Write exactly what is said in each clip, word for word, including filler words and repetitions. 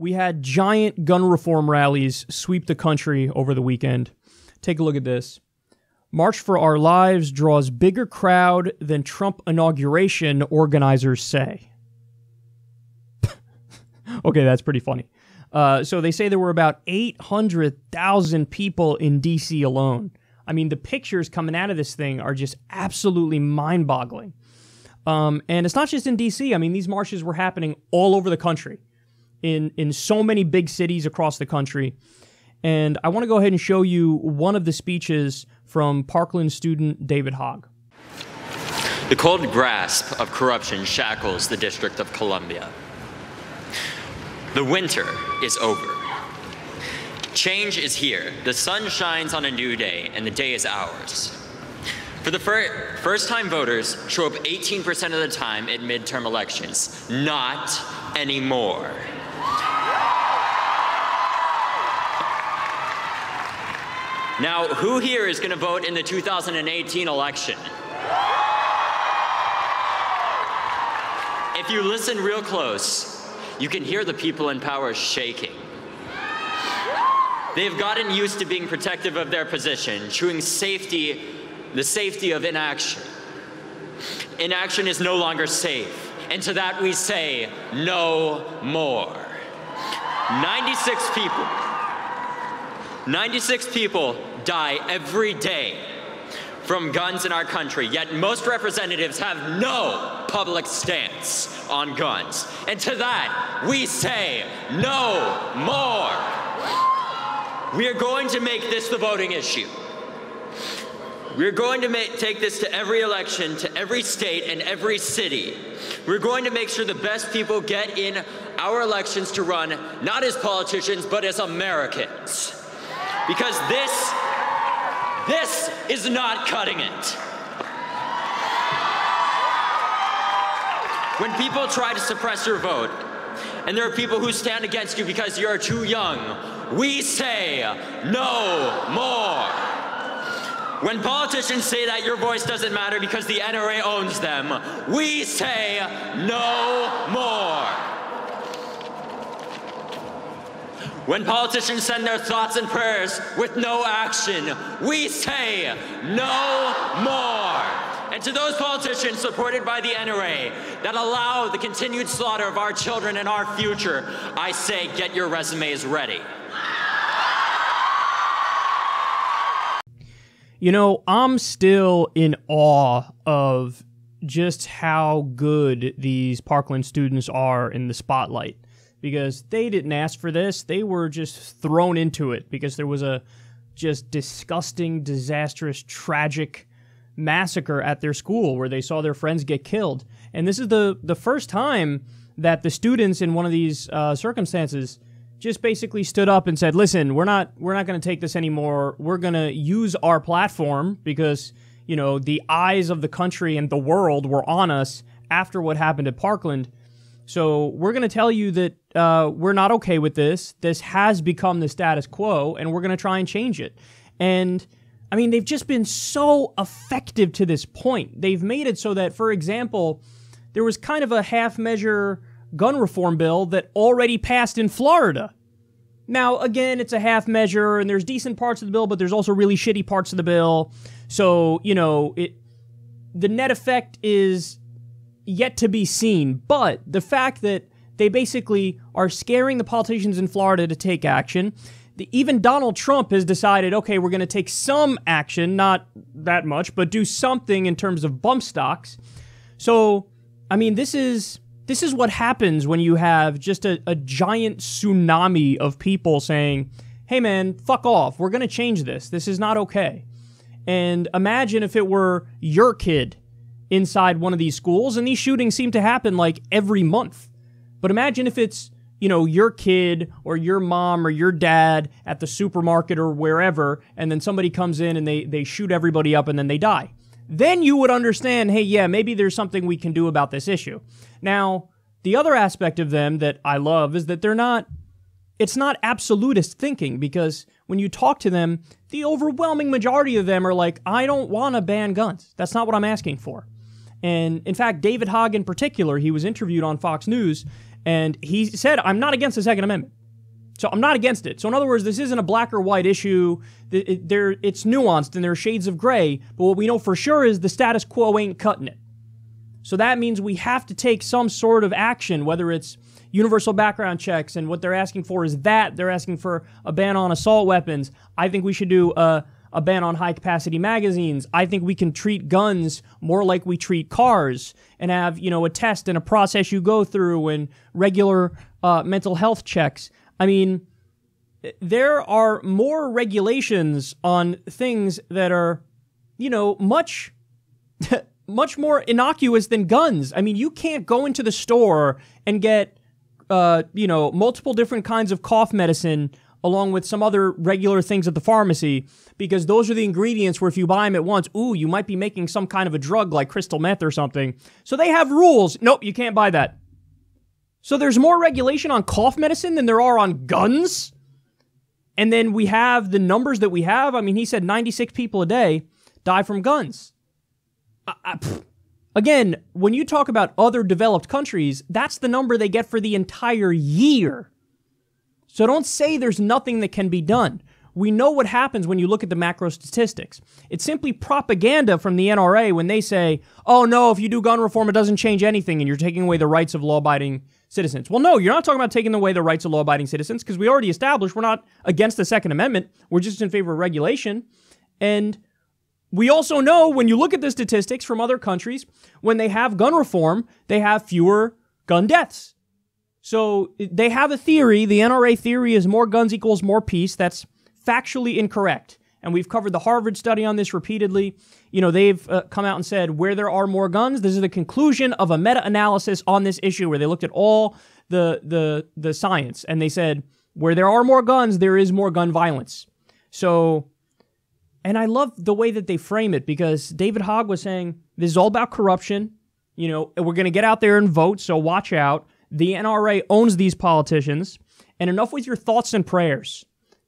we had giant gun reform rallies sweep the country over the weekend. Take a look at this. March for Our Lives draws bigger crowd than Trump inauguration, organizers say. Okay, that's pretty funny. Uh, so they say there were about eight hundred thousand people in D C alone. I mean, the pictures coming out of this thing are just absolutely mind-boggling. Um, and it's not just in D C. I mean, these marches were happening all over the country, in, in so many big cities across the country. And I want to go ahead and show you one of the speeches from Parkland student David Hogg. The cold grasp of corruption shackles the District of Columbia. The winter is over. Change is here. The sun shines on a new day, and the day is ours. For the fir first-time voters show up eighteen percent of the time at midterm elections. Not anymore. Now, who here is going to vote in the two thousand eighteen election? If you listen real close, you can hear the people in power shaking. They've gotten used to being protective of their position, chewing safety, the safety of inaction. Inaction is no longer safe, and to that we say, no more. ninety-six people, ninety-six people die every day from guns in our country, yet most representatives have no public stance on guns. And to that, we say no more. We are going to make this the voting issue. We're going to make, take this to every election, to every state and every city. We're going to make sure the best people get in our elections to run, not as politicians, but as Americans. Because this This is not cutting it. When people try to suppress your vote, and there are people who stand against you because you are too young, we say no more. When politicians say that your voice doesn't matter because the N R A owns them, we say no more. When politicians send their thoughts and prayers with no action, we say no more. And to those politicians supported by the N R A that allow the continued slaughter of our children and our future, I say get your resumes ready. You know, I'm still in awe of just how good these Parkland students are in the spotlight, because they didn't ask for this. They were just thrown into it because there was a just disgusting, disastrous, tragic massacre at their school where they saw their friends get killed. And this is the, the first time that the students in one of these uh, circumstances just basically stood up and said, listen, we're not, we're not going to take this anymore. We're going to use our platform because, you know, the eyes of the country and the world were on us after what happened at Parkland. So we're going to tell you that uh, we're not okay with this. This has become the status quo, and we're going to try and change it. And, I mean, they've just been so effective to this point. They've made it so that, for example, there was kind of a half-measure gun reform bill that already passed in Florida. Now, again, it's a half-measure, and there's decent parts of the bill, but there's also really shitty parts of the bill. So, you know, it, the net effect is yet to be seen, but the fact that they basically are scaring the politicians in Florida to take action, the, even Donald Trump has decided, okay, we're going to take some action, not that much, but do something in terms of bump stocks. So, I mean, this is this is what happens when you have just a, a giant tsunami of people saying, hey man, fuck off, we're going to change this, this is not okay. And imagine if it were your kid inside one of these schools, and these shootings seem to happen like every month. But imagine if it's, you know, your kid or your mom or your dad at the supermarket or wherever, and then somebody comes in and they, they shoot everybody up and then they die. Then you would understand, hey, yeah, maybe there's something we can do about this issue. Now, the other aspect of them that I love is that they're not, it's not absolutist thinking, because when you talk to them, the overwhelming majority of them are like, I don't want to ban guns. That's not what I'm asking for. And in fact, David Hogg in particular, he was interviewed on Fox News, And he said, I'm not against the Second Amendment. So I'm not against it. So in other words, this isn't a black or white issue. There, it's nuanced and there are shades of gray. But what we know for sure is the status quo ain't cutting it. So that means we have to take some sort of action, whether it's universal background checks, and what they're asking for is that. They're asking for a ban on assault weapons. I think we should do a, a ban on high-capacity magazines. I think we can treat guns more like we treat cars and have, you know, a test and a process you go through and regular uh, mental health checks. I mean, there are more regulations on things that are, you know, much... much more innocuous than guns. I mean, you can't go into the store and get, uh, you know, multiple different kinds of cough medicine along with some other regular things at the pharmacy, because those are the ingredients where if you buy them at once, ooh, you might be making some kind of a drug like crystal meth or something. So they have rules. Nope, you can't buy that. So there's more regulation on cough medicine than there are on guns. And then we have the numbers that we have. I mean, he said ninety-six people a day die from guns. I, I, again, when you talk about other developed countries, that's the number they get for the entire year. So don't say there's nothing that can be done. We know what happens when you look at the macro statistics. It's simply propaganda from the N R A when they say, oh no, if you do gun reform, it doesn't change anything and you're taking away the rights of law-abiding citizens. Well, no, you're not talking about taking away the rights of law-abiding citizens, because we already established we're not against the Second Amendment. We're just in favor of regulation. And we also know, when you look at the statistics from other countries, when they have gun reform, they have fewer gun deaths. So they have a theory. The N R A theory is more guns equals more peace. That's factually incorrect. And we've covered the Harvard study on this repeatedly. You know, they've uh, come out and said, where there are more guns, this is the conclusion of a meta-analysis on this issue, where they looked at all the, the, the science. And they said, where there are more guns, there is more gun violence. So... and I love the way that they frame it, because David Hogg was saying, this is all about corruption, you know, we're going to get out there and vote, so watch out. The N R A owns these politicians, and enough with your thoughts and prayers.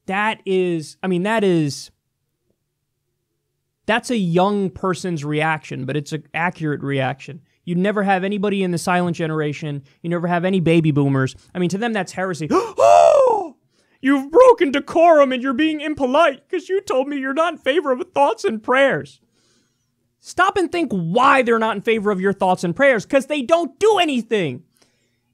That is, I mean, that is, that's a young person's reaction, but it's an accurate reaction. You never have anybody in the silent generation, you never have any baby boomers. I mean, to them, that's heresy. You've broken decorum and you're being impolite because you told me you're not in favor of thoughts and prayers. Stop and think why they're not in favor of your thoughts and prayers, because they don't do anything.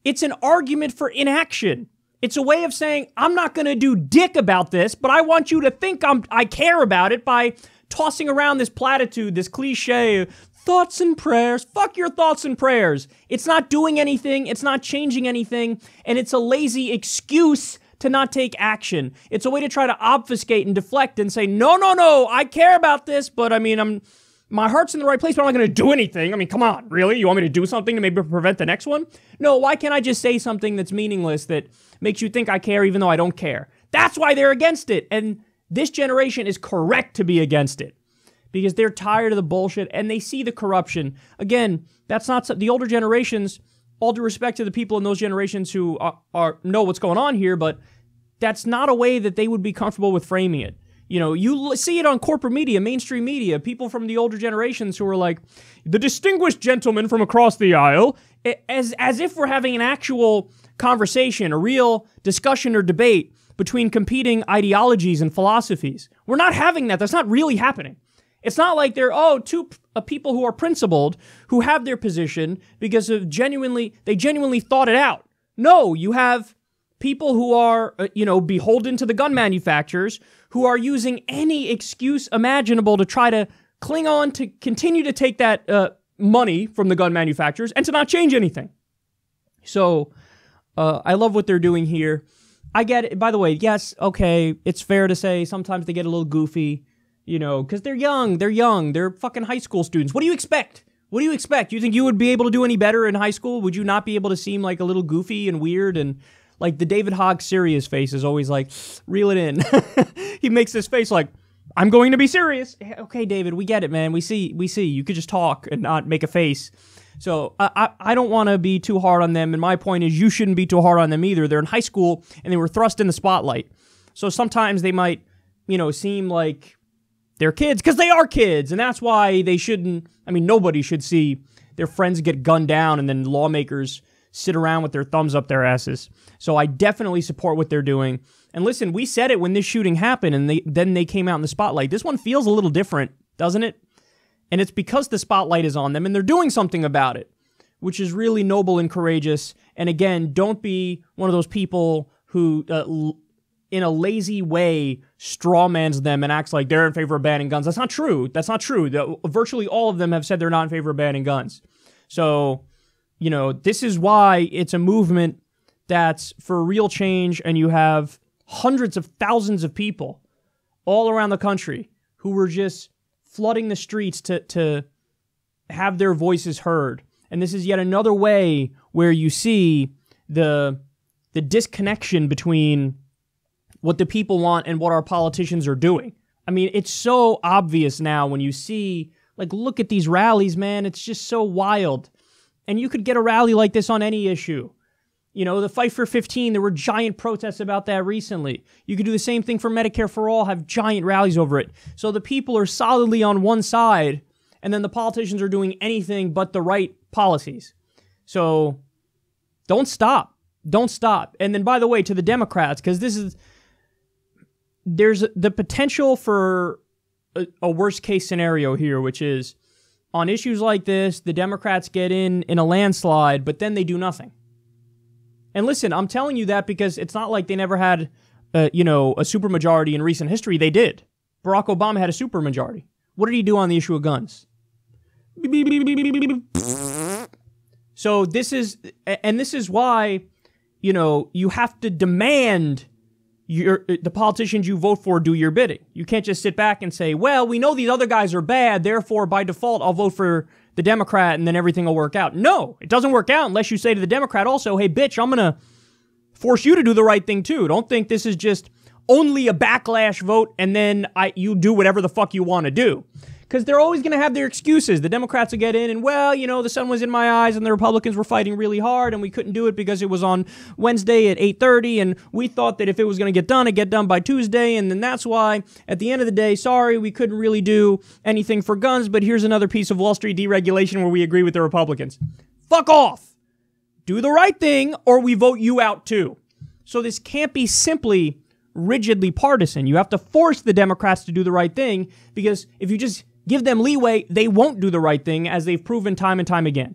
It's an argument for inaction. It's a way of saying, I'm not going to do dick about this, but I want you to think I'm, I care about it by tossing around this platitude, this cliche, thoughts and prayers. Fuck your thoughts and prayers. It's not doing anything. It's not changing anything. And it's a lazy excuse to not take action. It's a way to try to obfuscate and deflect and say, no, no, no, I care about this, but I mean, I'm, my heart's in the right place, but I'm not gonna do anything. I mean, come on, really? You want me to do something to maybe prevent the next one? No, why can't I just say something that's meaningless that makes you think I care even though I don't care? That's why they're against it. And this generation is correct to be against it, because they're tired of the bullshit and they see the corruption. Again, that's not, the older generations, all due respect to the people in those generations who are, are know what's going on here, but that's not a way that they would be comfortable with framing it. You know, you see it on corporate media, mainstream media, people from the older generations who are like, the distinguished gentleman from across the aisle, as, as if we're having an actual conversation, a real discussion or debate between competing ideologies and philosophies. We're not having that. That's not really happening. It's not like they're, oh, two uh, people who are principled, who have their position because of genuinely, they genuinely thought it out. No, you have people who are, uh, you know, beholden to the gun manufacturers, who are using any excuse imaginable to try to cling on to continue to take that uh, money from the gun manufacturers and to not change anything. So uh, I love what they're doing here. I get it. By the way, yes, okay, it's fair to say sometimes they get a little goofy. You know, because they're young, they're young, they're fucking high school students. What do you expect? What do you expect? You think you would be able to do any better in high school? Would you not be able to seem like a little goofy and weird? And like the David Hogg serious face is always like, reel it in. He makes this face like, I'm going to be serious. Okay, David, we get it, man. We see, we see. You could just talk and not make a face. So I, I, I don't want to be too hard on them. And my point is you shouldn't be too hard on them either. They're in high school and they were thrust in the spotlight. So sometimes they might, you know, seem like they're kids, because they are kids, and that's why they shouldn't, I mean, nobody should see their friends get gunned down and then lawmakers sit around with their thumbs up their asses. So I definitely support what they're doing. And listen, we said it when this shooting happened, and they, then they came out in the spotlight. This one feels a little different, doesn't it? And it's because the spotlight is on them, and they're doing something about it, which is really noble and courageous. And again, don't be one of those people who, uh, l in a lazy way, strawmans them and acts like they're in favor of banning guns. That's not true. That's not true. The, virtually all of them have said they're not in favor of banning guns. So, you know, this is why it's a movement that's for real change, and you have hundreds of thousands of people all around the country who were just flooding the streets to, to have their voices heard. And this is yet another way where you see the, the disconnection between what the people want and what our politicians are doing. I mean, it's so obvious now when you see, like, look at these rallies, man. It's just so wild. And you could get a rally like this on any issue. You know, the Fight for fifteen, there were giant protests about that recently. You could do the same thing for Medicare for All, have giant rallies over it. So the people are solidly on one side, and then the politicians are doing anything but the right policies. So don't stop. Don't stop. And then, by the way, to the Democrats, because this is... there's the potential for a, a worst-case scenario here, which is on issues like this, the Democrats get in in a landslide, but then they do nothing. And listen, I'm telling you that because it's not like they never had, uh, you know, a supermajority in recent history. They did. Barack Obama had a supermajority. What did he do on the issue of guns? So this is, and this is why, you know, you have to demand your, the politicians you vote for do your bidding. You can't just sit back and say, well, we know these other guys are bad, therefore, by default, I'll vote for the Democrat and then everything will work out. No, it doesn't work out unless you say to the Democrat also, hey, bitch, I'm going to force you to do the right thing, too. Don't think this is just only a backlash vote and then I, you do whatever the fuck you want to do. Because they're always going to have their excuses. The Democrats will get in and, well, you know, the sun was in my eyes and the Republicans were fighting really hard and we couldn't do it because it was on Wednesday at eight thirty and we thought that if it was going to get done, it'd get done by Tuesday. And then that's why, at the end of the day, sorry, we couldn't really do anything for guns, but here's another piece of Wall Street deregulation where we agree with the Republicans. Fuck off! Do the right thing or we vote you out too. So this can't be simply rigidly partisan. You have to force the Democrats to do the right thing because if you just give them leeway, they won't do the right thing, as they've proven time and time again.